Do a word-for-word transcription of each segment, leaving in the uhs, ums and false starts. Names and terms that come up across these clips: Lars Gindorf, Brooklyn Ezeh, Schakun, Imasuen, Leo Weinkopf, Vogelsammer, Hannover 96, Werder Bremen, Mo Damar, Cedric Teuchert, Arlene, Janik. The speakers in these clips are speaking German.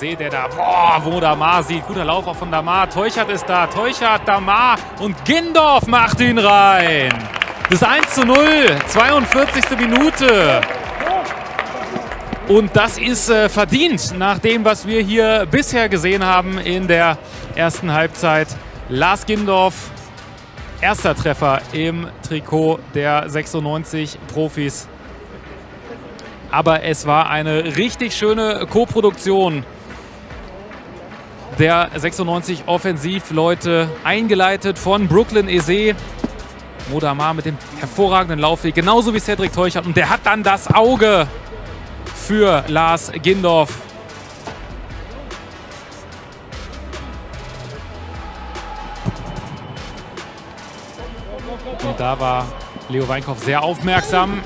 Ezeh, der da, boah, wo Damar sieht. Guter Lauf auch von Damar. Teuchert ist da. Teuchert, Damar und Gindorf macht ihn rein. Das eins zu null, zweiundvierzigste Minute. Und das ist äh, verdient nach dem, was wir hier bisher gesehen haben in der ersten Halbzeit. Lars Gindorf, erster Treffer im Trikot der sechsundneunzig Profis. Aber es war eine richtig schöne Co-Produktion der sechsundneunzig Offensivleute, eingeleitet von Brooklyn Ezeh. Mo Damar mit dem hervorragenden Laufweg, genauso wie Cedric Teuchert. Und der hat dann das Auge für Lars Gindorf. Und da war Leo Weinkopf sehr aufmerksam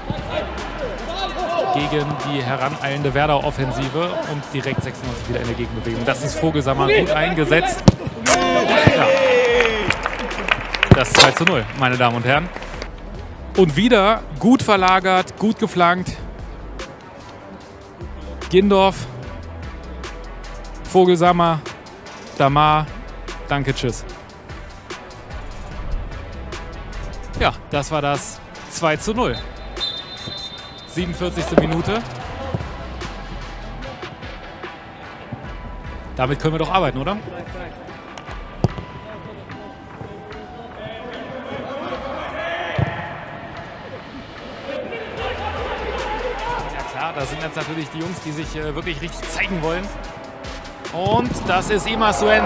gegen die heraneilende Werder-Offensive und direkt sechsundneunzig wieder in der Gegenbewegung. Das ist Vogelsammer gut eingesetzt. Ja. Das zwei zu null, meine Damen und Herren. Und wieder gut verlagert, gut geflankt. Gindorf, Vogelsammer, Damar, danke, tschüss. Ja, das war das zwei zu null. siebenundvierzigste Minute. Damit können wir doch arbeiten, oder? Ja klar, da sind jetzt natürlich die Jungs, die sich äh, wirklich richtig zeigen wollen. Und das ist Imasuen,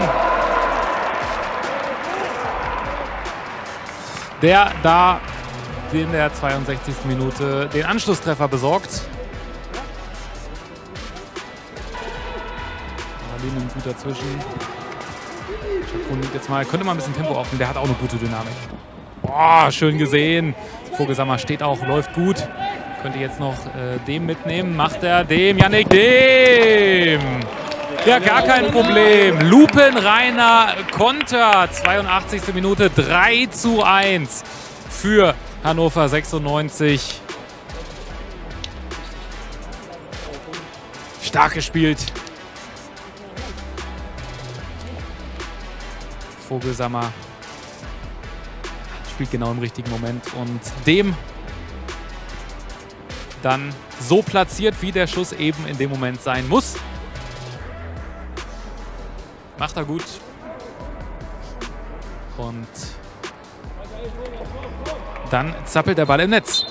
der da in der zweiundsechzigsten Minute den Anschlusstreffer besorgt. Arlene nimmt gut dazwischen. Schakun nimmt jetzt mal, könnte mal ein bisschen Tempo aufnehmen, der hat auch eine gute Dynamik. Boah, schön gesehen. Vogelsammer steht auch, läuft gut. Könnte jetzt noch äh, dem mitnehmen, macht er dem, Janik dem! Ja, gar kein Problem. Lupenreiner Konter, zweiundachtzigste Minute, drei zu eins für Hannover sechsundneunzig. Stark gespielt. Vogelsammer spielt genau im richtigen Moment und dem dann so platziert, wie der Schuss eben in dem Moment sein muss. Macht er gut. Und dann zappelt der Ball im Netz.